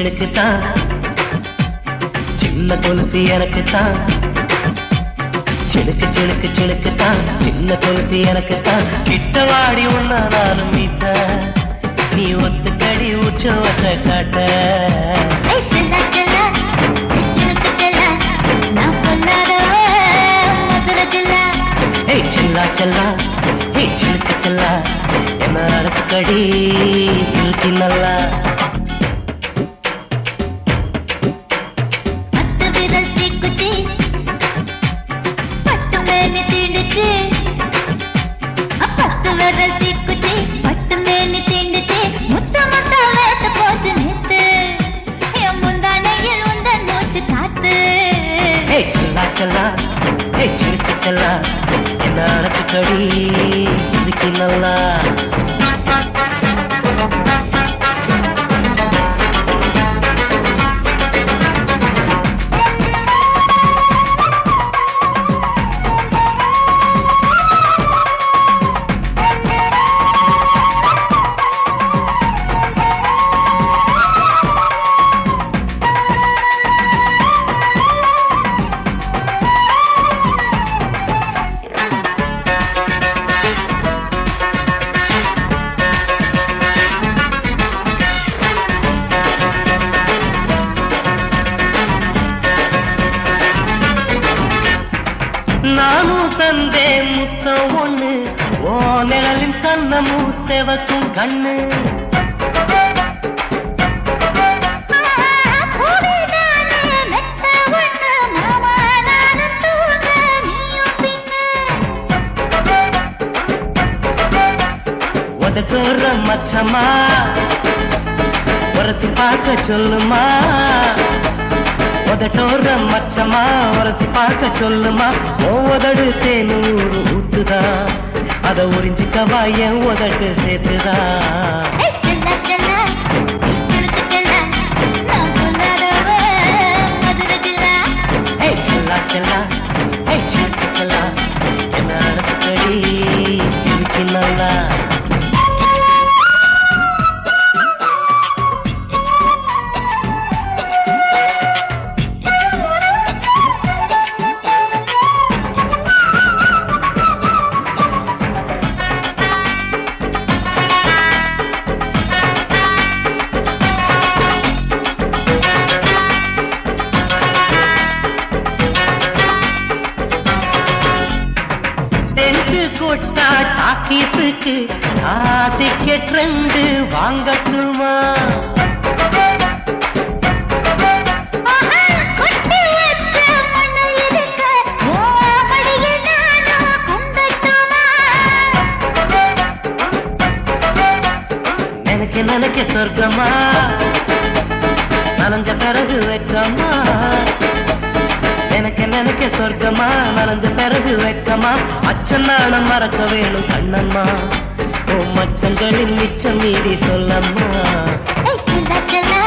சிடுக்குதா சின்ன கொலுசு எனக்குதா சிடுக்கு சிடுக்கு சிடுக்குதா சின்ன கொலுசு எனக்குதா கிட்ட வாடி உன்னாலும் நீத்தா நீ ஒத்துக்கடி உச்சவத்தை காட்ட चला चला हे चिलक चला एमराड कड़ी दिल की नल्ला मत विरल से कुटी पट मैंने तिंडते अपत विरल से कुटी पट मैंने तिंडते मुत्ता मता वेत पोच नेते हे मुंडा नहीं रुंदा नोच खाते हे चला चला हे चिलक चला நாரத்து கடி இதுக்கு நல்லா சொல்லுமா உதட்டோர மச்சமா உரசி பார்க்க சொல்லுமா உதடு தேனூறு ஊத்துதா அதை உறிஞ்சிக்கவா என் உதட்டு சேர்த்துதா சொல்லம்மா